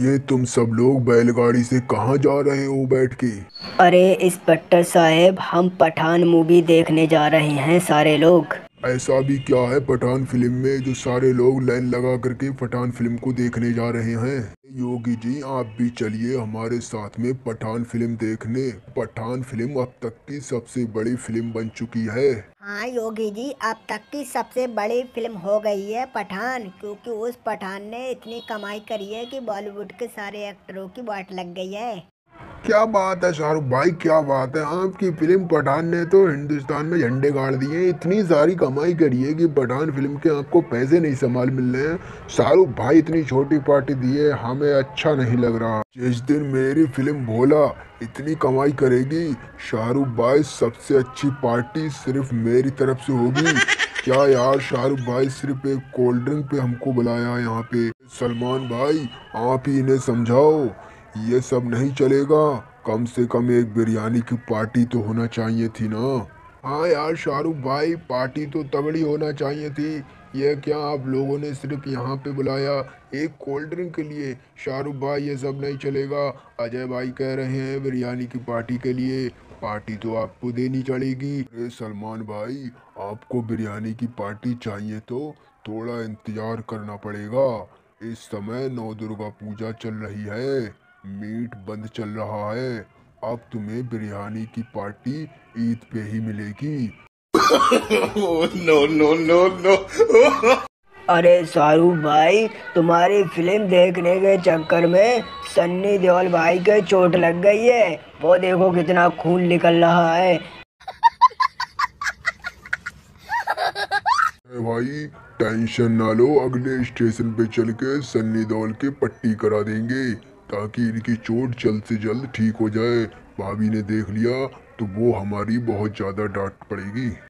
ये तुम सब लोग बैलगाड़ी से कहाँ जा रहे हो बैठ के? अरे इंस्पेक्टर साहब, हम पठान मूवी देखने जा रहे हैं सारे लोग। ऐसा भी क्या है पठान फिल्म में जो सारे लोग लाइन लगा करके पठान फिल्म को देखने जा रहे हैं? योगी जी आप भी चलिए हमारे साथ में पठान फिल्म देखने। पठान फिल्म अब तक की सबसे बड़ी फिल्म बन चुकी है। हाँ योगी जी, अब तक की सबसे बड़ी फिल्म हो गई है पठान, क्योंकि उस पठान ने इतनी कमाई करी है कि बॉलीवुड के सारे एक्टरों की वाट लग गई है। क्या बात है शाहरुख भाई, क्या बात है आपकी। फिल्म पठान ने तो हिंदुस्तान में झंडे गाड़ दिए, इतनी सारी कमाई करी है कि पठान फिल्म के आपको पैसे नहीं संभाल मिल रहे हैं। शाहरुख भाई इतनी छोटी पार्टी दी है, हमें अच्छा नहीं लग रहा। जिस दिन मेरी फिल्म भोला इतनी कमाई करेगी शाहरुख भाई, सबसे अच्छी पार्टी सिर्फ मेरी तरफ से होगी। क्या यार शाहरुख भाई सिर्फ एक कोल्ड ड्रिंक पे हमको बुलाया यहाँ पे। सलमान भाई आप ही इन्हें समझाओ, ये सब नहीं चलेगा, कम से कम एक बिरयानी की पार्टी तो होना चाहिए थी ना। हाँ यार शाहरुख भाई, पार्टी तो तगड़ी होना चाहिए थी। यह क्या आप लोगों ने सिर्फ यहाँ पे बुलाया एक कोल्ड ड्रिंक के लिए? शाहरुख भाई ये सब नहीं चलेगा। अजय भाई कह रहे हैं बिरयानी की पार्टी के लिए, पार्टी तो आपको देनी पड़ेगी। अरे सलमान भाई, आपको बिरयानी की पार्टी चाहिए तो थोड़ा इंतज़ार करना पड़ेगा। इस समय नौ दुर्गा पूजा चल रही है, मीट बंद चल रहा है, अब तुम्हें बिरयानी की पार्टी ईद पे ही मिलेगी। No no no no. अरे शाहरुख भाई, तुम्हारी फिल्म देखने के चक्कर में सन्नी देओल भाई के चोट लग गई है, वो देखो कितना खून निकल रहा है। भाई टेंशन ना लो, अगले स्टेशन पे चल के सन्नी देओल के पट्टी करा देंगे ताकि इनकी चोट जल्द से जल्द ठीक हो जाए। भाभी ने देख लिया तो वो हमारी बहुत ज़्यादा डांट पड़ेगी।